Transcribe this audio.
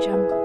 Jungle.